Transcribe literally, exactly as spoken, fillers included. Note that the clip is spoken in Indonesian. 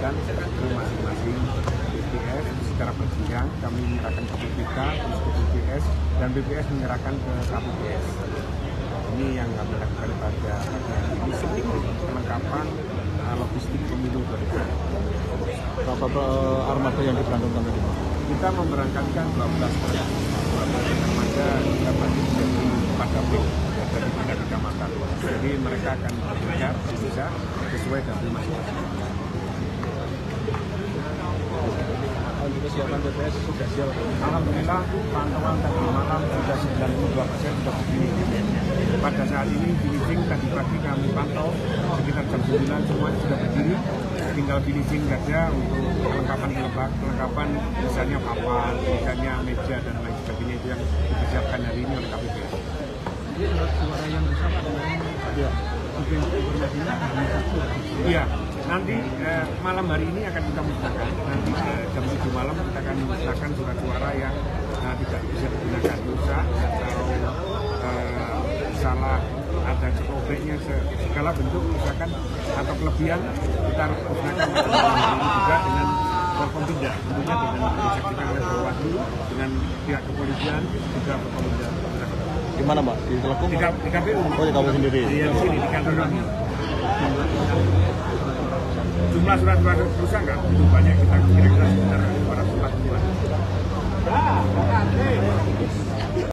memberikan ke masing-masing B P S secara berjenjang. Kami menyerahkan ke B P K, terus ke B P S, dan B P S menyerahkan ke K P P S. Ini yang kami lakukan pada ini sedikit penangkapan logistik pemilu dua ribu dua puluh empat. Apa-apa armada yang diberangkatkan tadi? Kita memberangkatkan dua belas orang. dua belas armada kita bagi tiga puluh empat kapil dari tiga kecamatan. Jadi mereka akan bergerak bisa sesuai dengan masing-masing. Kesiapan B P S sudah siap. Alhamdulillah, pantauan tadi malam sudah sembilan puluh dua persen sudah begini. Pada saat ini finishing tadi pagi kami pantau sekitar jam sembilan semua sudah berdiri. Tinggal finishing saja untuk kelengkapan-kelengkapan, misalnya papan, misalnya meja dan lain sebagainya itu yang disiapkan hari ini oleh K P P S. Jadi suara yang besar adalah iya. Nanti eh, malam hari ini akan kita musnahkan. Nanti eh, jam tujuh malam kita akan musnahkan surat suara yang eh, tidak bisa digunakan rusak atau eh, salah ada cekrobeknya segala bentuk misalkan atau kelebihan kita harus musnahkan juga dengan berkomitmen tentunya dengan disaksikan oleh Bawaslu dengan pihak kepolisian juga berkomitmen. Di mana Pak? Di Telkom? Di K P U. Oh di K P U sendiri? Iya di sini di kantor kami. Jumlah surat-surat rusak nggak begitu banyak, kita kira-kira sekitar dua ratus empat puluh.